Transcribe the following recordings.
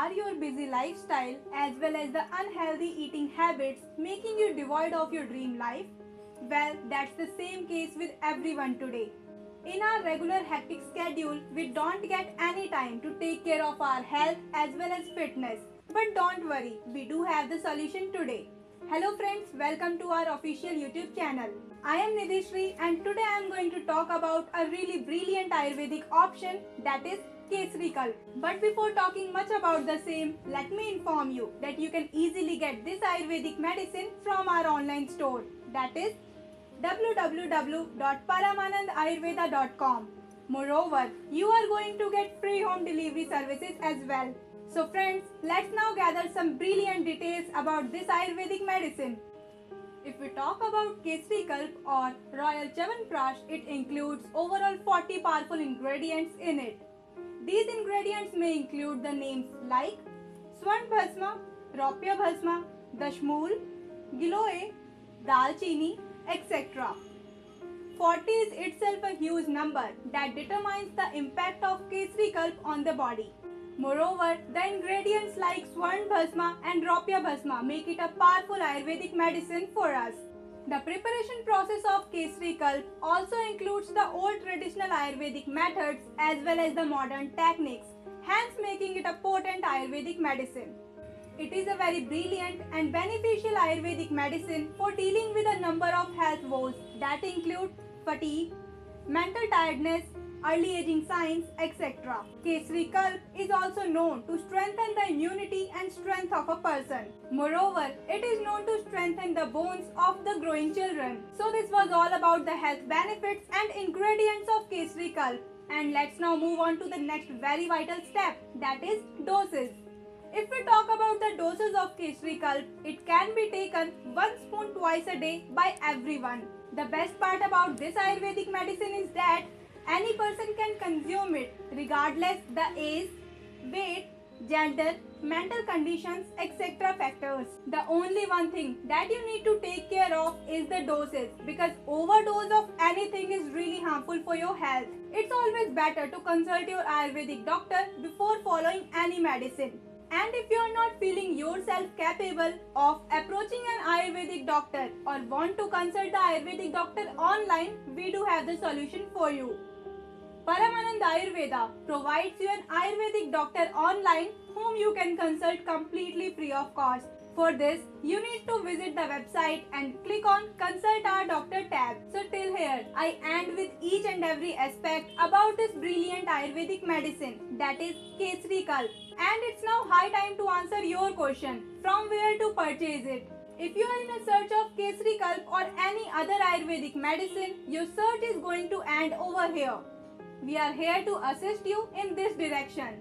Are your busy lifestyle as well as the unhealthy eating habits making you devoid of your dream life? Well, that's the same case with everyone today. In our regular hectic schedule, we don't get any time to take care of our health as well as fitness. But don't worry, we do have the solution today. Hello friends, welcome to our official YouTube channel. I am Nidhi Sree and today I am going to talk about a really brilliant Ayurvedic option, that is Kesari Kalp. But before talking much about the same, let me inform you that you can easily get this Ayurvedic medicine from our online store, that is www.paramanandayurveda.com. Moreover, you are going to get free home delivery services as well. So friends, let's now gather some brilliant details about this Ayurvedic medicine. If we talk about Kesari Kalp or royal Chyawanprash, it includes overall 40 powerful ingredients in it. These ingredients may include the names like swarna bhasma, ropya bhasma, dashmool, giloe, dal chini, etc. 40 is itself a huge number that determines the impact of Kesari Kalp on the body. Moreover, the ingredients like swarna bhasma and ropya bhasma make it a powerful Ayurvedic medicine for us. The preparation process of Kesari Kalp also includes the old traditional Ayurvedic methods as well as the modern techniques, hence making it a potent Ayurvedic medicine. It is a very brilliant and beneficial Ayurvedic medicine for dealing with a number of health woes that include fatigue, mental tiredness, early aging signs, etc. Kesari Kalp is also known to strengthen the immunity and strength of a person. Moreover, it is known to strengthen the bones of the growing children. So this was all about the health benefits and ingredients of Kesari Kalp. And let's now move on to the next very vital step, that is doses. If we talk about the doses of Kesari Kalp, it can be taken 1 spoon twice a day by everyone. The best part about this Ayurvedic medicine is that any person can consume it regardless the age, weight, gender, mental conditions, etc. factors. The only one thing that you need to take care of is the doses, because overdose of anything is really harmful for your health. It's always better to consult your Ayurvedic doctor before following any medicine. And if you are not feeling yourself capable of approaching an Ayurvedic doctor or want to consult the Ayurvedic doctor online, we do have the solution for you. Paramanand Ayurveda provides you an Ayurvedic doctor online whom you can consult completely free of cost. For this, you need to visit the website and click on Consult Our Doctor tab. So till here, I end with each and every aspect about this brilliant Ayurvedic medicine, that is Kesari Kalp. And it's now high time to answer your question, from where to purchase it. If you are in a search of Kesari Kalp or any other Ayurvedic medicine, your search is going to end over here. We are here to assist you in this direction.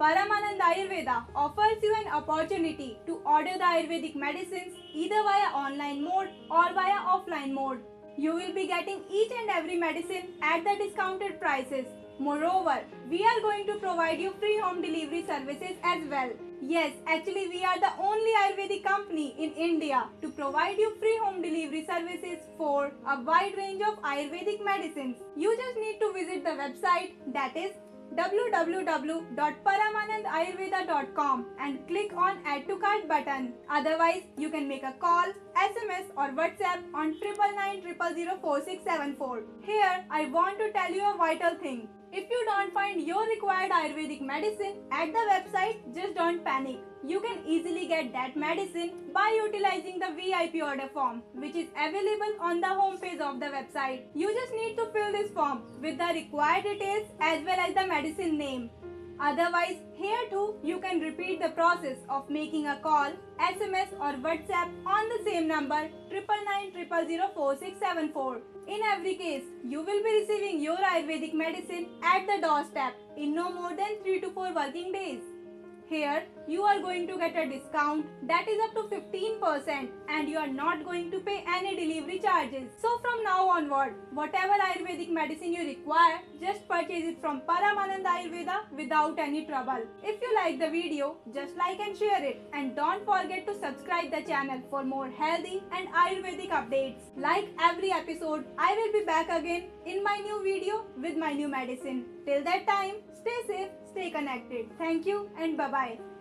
Paramanand Ayurveda offers you an opportunity to order the Ayurvedic medicines either via online mode or via offline mode. You will be getting each and every medicine at the discounted prices. Moreover, we are going to provide you free home delivery services as well. Yes, actually we are the only Ayurvedic company in India to provide you free home delivery services for a wide range of Ayurvedic medicines. You just need to visit the website, that is www.paramanandayurveda.com and click on Add to Cart button. Otherwise, you can make a call, SMS or WhatsApp on 999-0004674. Here, I want to tell you a vital thing. If you don't find your required Ayurvedic medicine at the website, just don't panic. You can easily get that medicine by utilizing the VIP order form, which is available on the homepage of the website. You just need to fill this form with the required details as well as the medicine name. Otherwise, here too, you can repeat the process of making a call, SMS or WhatsApp on the same number 999-0004674. In every case, you will be receiving your Ayurvedic medicine at the doorstep in no more than 3 to 4 working days. Here, you are going to get a discount that is up to 15% and you are not going to pay any delivery charges. So from now onward, whatever Ayurvedic medicine you require, just purchase it from Paramanand Ayurveda without any trouble. If you like the video, just like and share it. And don't forget to subscribe the channel for more healthy and Ayurvedic updates. Like every episode, I will be back again in my new video with my new medicine. Till that time, stay safe, stay connected. Thank you and bye-bye.